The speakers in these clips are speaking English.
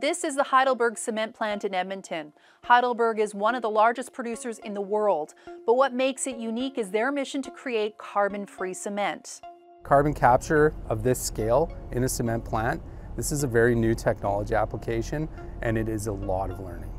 This is the Heidelberg cement plant in Edmonton. Heidelberg is one of the largest producers in the world, but what makes it unique is their mission to create carbon-free cement. Carbon capture of this scale in a cement plant, this is a very new technology application, and it is a lot of learning.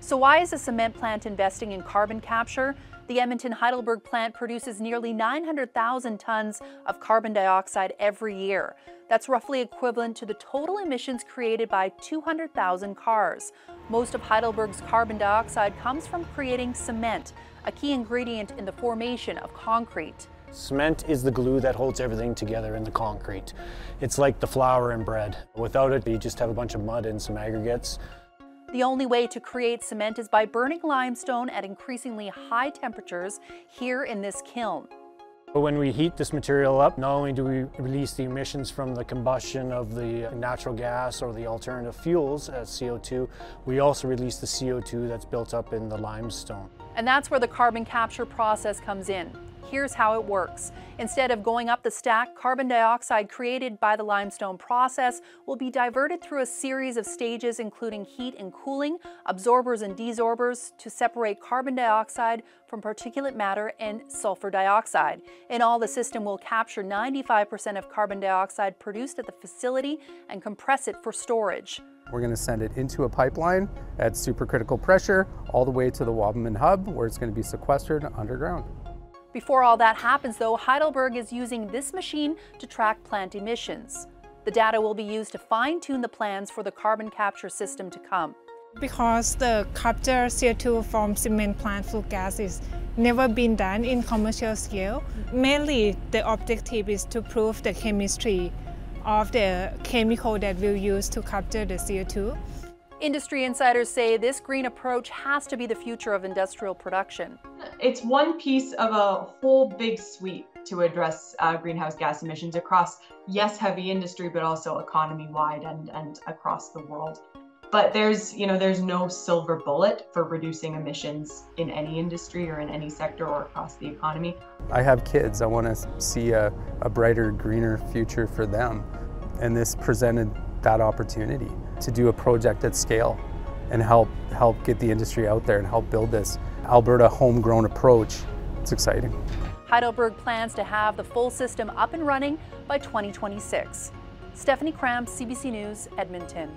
So why is a cement plant investing in carbon capture? The Edmonton Heidelberg plant produces nearly 900,000 tons of carbon dioxide every year. That's roughly equivalent to the total emissions created by 200,000 cars. Most of Heidelberg's carbon dioxide comes from creating cement, a key ingredient in the formation of concrete. Cement is the glue that holds everything together in the concrete. It's like the flour and bread. Without it, you just have a bunch of mud and some aggregates. The only way to create cement is by burning limestone at increasingly high temperatures here in this kiln. When we heat this material up, not only do we release the emissions from the combustion of the natural gas or the alternative fuels as CO2, we also release the CO2 that's built up in the limestone. And that's where the carbon capture process comes in. Here's how it works. Instead of going up the stack, carbon dioxide created by the limestone process will be diverted through a series of stages, including heat and cooling, absorbers and desorbers, to separate carbon dioxide from particulate matter and sulfur dioxide. In all, the system will capture 95% of carbon dioxide produced at the facility and compress it for storage. We're going to send it into a pipeline at supercritical pressure all the way to the Wabamun hub, where it's going to be sequestered underground. Before all that happens, though, Heidelberg is using this machine to track plant emissions. The data will be used to fine-tune the plans for the carbon capture system to come. Because the capture CO2 from cement plant flue gas is never been done in commercial scale, mainly the objective is to prove the chemistry of the chemical that we'll use to capture the CO2. Industry insiders say this green approach has to be the future of industrial production. It's one piece of a whole big suite to address greenhouse gas emissions across, yes, heavy industry, but also economy-wide and across the world. But there's no silver bullet for reducing emissions in any industry or in any sector or across the economy. I have kids. I want to see a brighter, greener future for them. And this presented that opportunity to do a project at scale and help get the industry out there and help build this Alberta homegrown approach. It's exciting. Heidelberg plans to have the full system up and running by 2026. Stephanie Cram, CBC News, Edmonton.